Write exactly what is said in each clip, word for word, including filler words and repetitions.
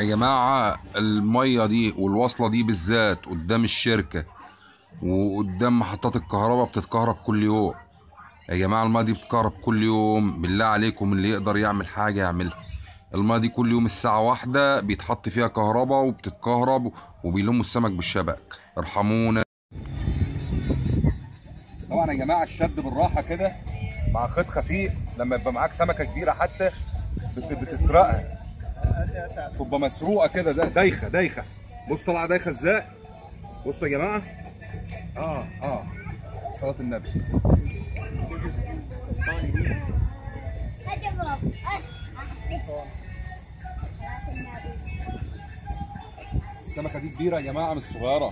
يا جماعة المية دي والوصلة دي بالذات قدام الشركة وقدام محطات الكهرباء بتتكهرب كل يوم. يا جماعة المية دي بتتكهرب كل يوم، بالله عليكم اللي يقدر يعمل حاجة يعملها. المية دي كل يوم الساعة واحدة بيتحط فيها كهرباء وبتتكهرب وبيلموا السمك بالشبك، ارحمونا. طبعا يا جماعة الشد بالراحة كده مع خيط خفيف، لما يبقى معاك سمكة كبيرة حتى بتسرقها تبقى مسروقة كده، ده دايخة دايخة. بص طالعة دايخة ازاي. بصوا يا جماعة اه اه صلاة النبي. السمكة دي كبيرة يا جماعة مش صغيرة،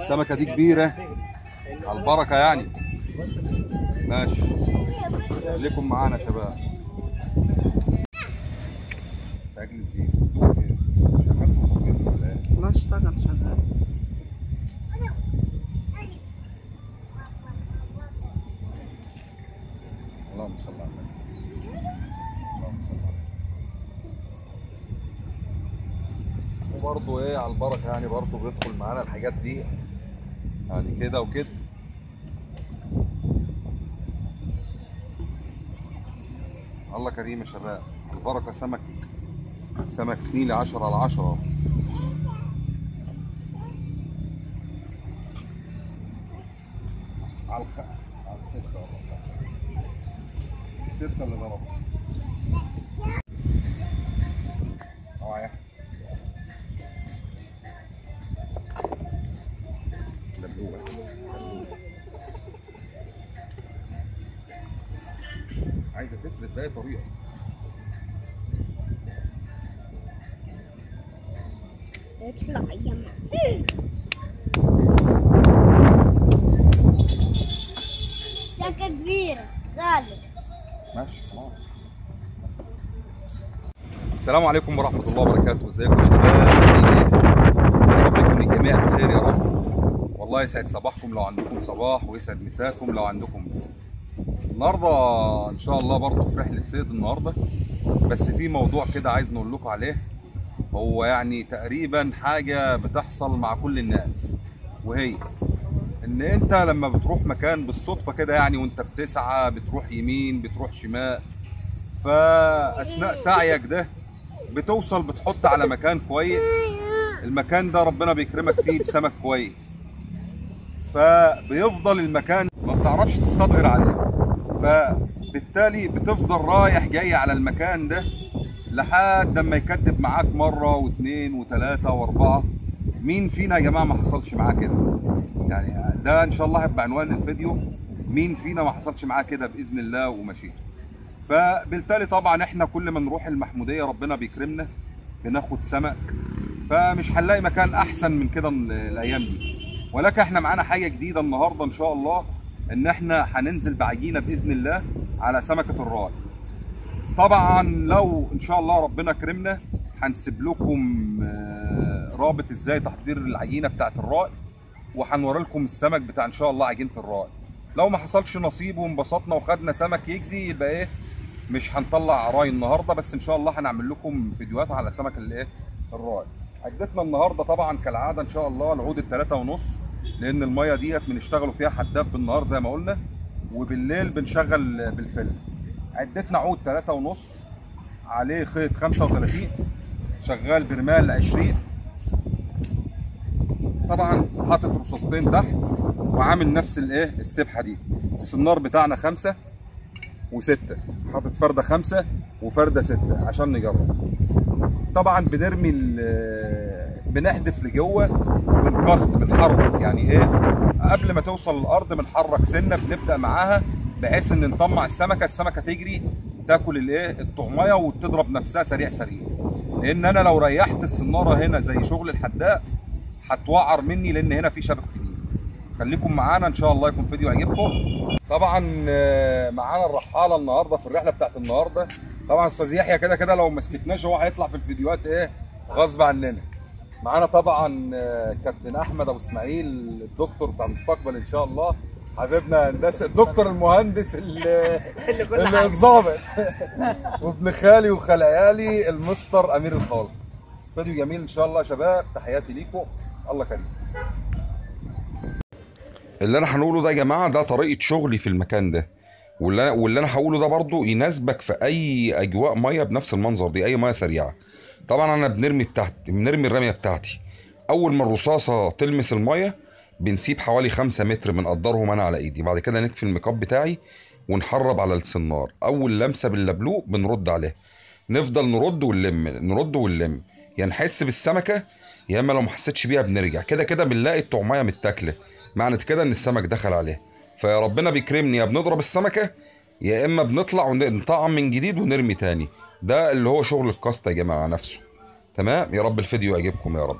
السمكة دي كبيرة على البركة يعني. ماشي خليكم معانا يا شباب. لا اشتغل شغال. اللهم صل على النبي، اللهم صل على النبي. وبرضه ايه على البركه يعني، برضه بيدخل معانا الحاجات دي يعني كده وكده. الله كريم يا شباب، البركه. سمك سمك نيلي عشرة على عشرة. على الخ... على الستة والله، الستة اللي ضربت. أوعى يا أحمد دبلوبة، عايزة تفلت بأي طريقة. اطلع يا سكة كبيرة ظالم. ماشي خلاص. السلام عليكم ورحمة الله وبركاته، ازيكم يا شباب؟ يا رب يكون الجميع بخير يا رب. والله يسعد صباحكم لو عندكم صباح، ويسعد مساكم لو عندكم مساء. النهارده إن شاء الله برضه في رحلة صيد النهارده، بس في موضوع كده عايز نقول لكم عليه. هو يعني تقريبا حاجة بتحصل مع كل الناس، وهي ان انت لما بتروح مكان بالصدفة كده يعني، وانت بتسعى بتروح يمين بتروح شمال، فاثناء سعيك ده بتوصل بتحط على مكان كويس، المكان ده ربنا بيكرمك فيه بسمك كويس، فبيفضل المكان ما بتعرفش تصطاد غير عليه، فبالتالي بتفضل رايح جاي على المكان ده لحد لما يكتب معاك مره واثنين وثلاثه واربعه. مين فينا يا جماعه ما حصلش معاه كده؟ يعني ده ان شاء الله هيبقى عنوان الفيديو، مين فينا ما حصلش معاه كده باذن الله ومشيته. فبالتالي طبعا احنا كل ما نروح المحموديه ربنا بيكرمنا بناخد سمك، فمش هنلاقي مكان احسن من كده الايام دي. ولكن احنا معانا حاجه جديده النهارده ان شاء الله، ان احنا هننزل بعجينه باذن الله على سمكه الراي. طبعا لو ان شاء الله ربنا كرمنا هنسيب لكم رابط ازاي تحضير العجينه بتاعه الرائي، وهنوري لكم السمك بتاع ان شاء الله عجينه الرائي. لو ما حصلش نصيب وانبسطنا وخدنا سمك يجزي يبقى ايه، مش هنطلع راي النهارده، بس ان شاء الله هنعمل لكم فيديوهات على سمك الايه الرائي. عدتنا النهارده طبعا كالعاده ان شاء الله العود الثلاثة ونص، لان الميه ديت بنشتغلوا فيها حداد بالنهار زي ما قلنا، وبالليل بنشغل بالفلة. عدتنا عود ثلاثة ونص عليه خيط خمسة وثلاثين شغال برمال عشرين، طبعا حاطط رصاصتين تحت وعامل نفس الايه السبحه دي. السنار بتاعنا خمسة وستة، حاطط فرده خمسة وفرده ستة عشان نجرب. طبعا بنرمي بنحدف لجوه بنكاست بنحرك يعني ايه، قبل ما توصل الارض بنحرك سنه بنبدا معاها بحيث ان نطمع السمكه، السمكه تجري تاكل الايه الطعميه وتضرب نفسها سريع سريع. لان انا لو ريحت السناره هنا زي شغل الحداق هتوعر مني، لان هنا في شبك كبير. خليكم معانا ان شاء الله يكون فيديو عجبكم. طبعا معانا الرحاله النهارده في الرحله بتاعت النهارده. طبعا استاذ يحيى كده كده لو ما سكتناش هو هيطلع في الفيديوهات ايه غصب عننا. معانا طبعا كابتن احمد ابو اسماعيل الدكتور بتاع المستقبل ان شاء الله، حبيبنا هندسه الدكتور المهندس اللي اللي الظابط وابن خالي وخال عيالي المستر امير الخوالقة. فيديو جميل ان شاء الله يا شباب، تحياتي ليكم، الله كريم. اللي انا هنقوله ده يا جماعه ده طريقه شغلي في المكان ده، واللي واللي انا هقوله ده برضو يناسبك في اي اجواء ميه بنفس المنظر دي، اي ميه سريعه. طبعا انا بنرمي بتاعت بنرمي الرميه بتاعتي، اول ما الرصاصه تلمس الميه بنسيب حوالي خمسة متر من قدرهم انا على ايدي، بعد كده نكفي المقاب بتاعي ونحرب على السنار، اول لمسه باللبلوق بنرد عليها، نفضل نرد ونلم نرد ونلم، يا نحس بالسمكه يا اما لو ما حسيتش بيها بنرجع، كده كده بنلاقي الطعميه متاكله، معنى كده ان السمك دخل عليها، فربنا بيكرمني يا بنضرب السمكه يا اما بنطلع ونطعم من جديد ونرمي تاني، ده اللي هو شغل الكاست يا جماعه نفسه. تمام، يا رب الفيديو يعجبكم يا رب.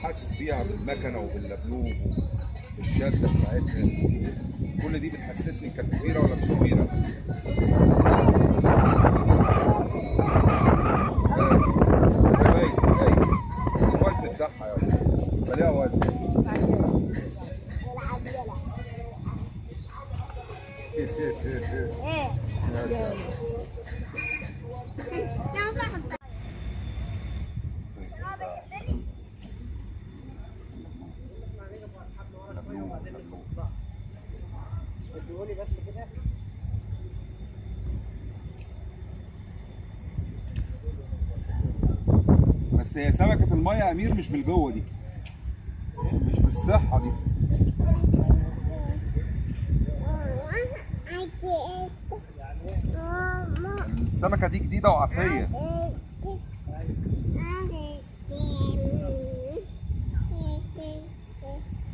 بتحسس بيها بالمكنه وباللبلوب والشده بتاعتها، كل دي بتحسسني كانت كبيره ولا مش كبيره. باين باين الوزن بتاعها يا ولد، يبقى ليها وزن. ايه ايه ايه ايه ايه اديهولي بس كده. بس هي سمكة المية يا أمير مش بالجوة دي، مش بالصحة دي. السمكة دي جديدة وعافية.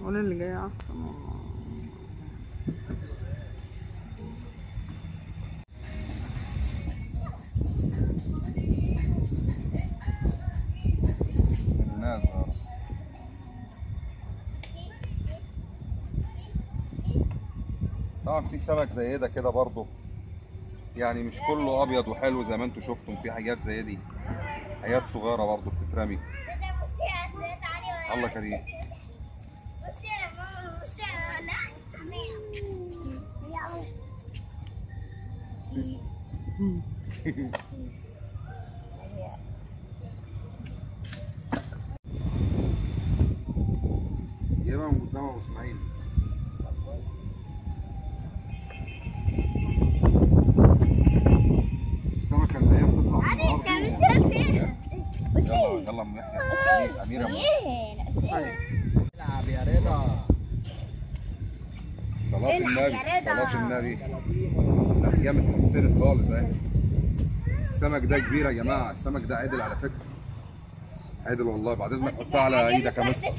قول اللي جاي عفوا. طبعا في سمك زي ده كده برضه، يعني مش كله ابيض وحلو زي ما انتم شفتم، في حاجات زي دي، حاجات صغيره برضه بتترمي. الله كريم. بصي يا ماما، بصي يا لا يبقى من قدام ابو اسماعيل. السمكه اللي هي بتطلع من الارض بتعملها فين؟ يلا يلا ام يحيى، اميره ايه؟ العب يا رضا، صلاه النبي صلاه النبي. الاحجام اتحسنت خالص اهي. السمك ده كبير يا جماعه، السمك ده عدل على فكره، عدل والله، بعد اذنك حطها على ايدك يا مستر،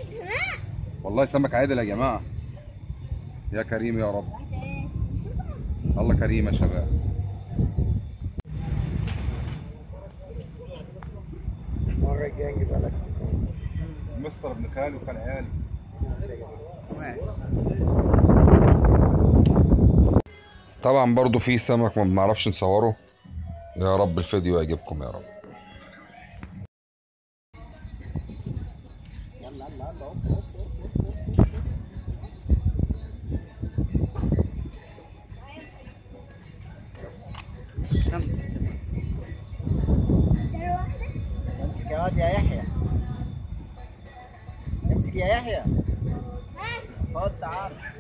والله سمك عادل يا جماعه، يا كريم يا رب، الله كريم يا شباب. المره الجايه نجيب لك مستر ابن خالي وكان عيالي. طبعا برضو في سمك ما بنعرفش نصوره، يا رب الفيديو يعجبكم يا رب. امسك يا يحيى، امسك يا يحيى، خد تعال تعال.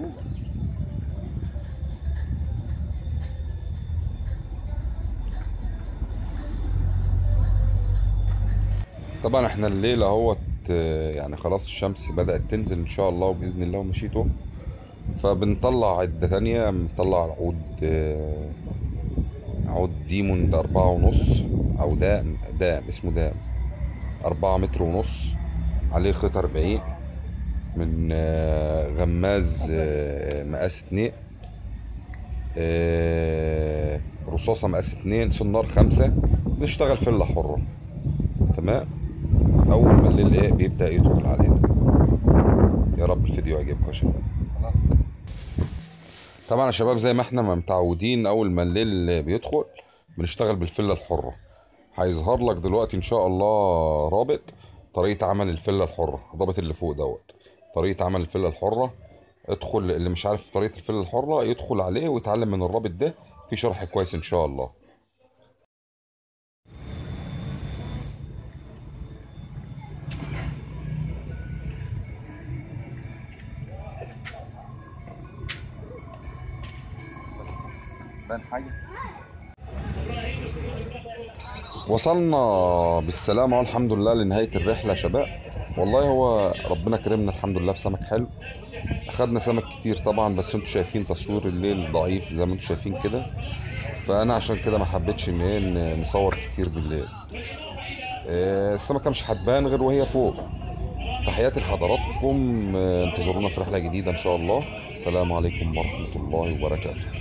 الحكومه. طبعا احنا الليله اهوت يعني خلاص الشمس بدات تنزل ان شاء الله وباذن الله ومشيته، فبنطلع عده ثانيه، بنطلع العود، عود ديمون ده اربعه ونص او دام دام اسمه دام اربعه متر ونص، عليه خيط اربعين من غماز مقاس اتنين، رصاصه مقاس اتنين، سنار خمسه، بنشتغل فله حره. تمام، اول ما الليل ايه بيبدا يدخل علينا. يا رب الفيديو يعجبكم يا شباب. طبعا يا شباب زي ما احنا ما متعودين اول ما الليل بيدخل بنشتغل بالفله الحره. هيظهر لك دلوقتي ان شاء الله رابط طريقه عمل الفله الحره، الرابط اللي فوق دوت طريقه عمل الفله الحره. ادخل، اللي مش عارف طريقه الفله الحره يدخل عليه ويتعلم من الرابط ده، في شرح كويس ان شاء الله. وصلنا بالسلامة والحمد لله لنهاية الرحلة شباب. والله هو ربنا كرمنا الحمد لله بسمك حلو، اخدنا سمك كتير طبعا، بس انتوا شايفين تصوير الليل ضعيف زي ما انتوا شايفين كده، فانا عشان كده ما حبيتش ان ايه نصور كتير بالليل. السمكة مش هتبان غير وهي فوق. تحياتي لحضراتكم، انتظرونا في رحلة جديدة ان شاء الله. السلام عليكم ورحمة الله وبركاته.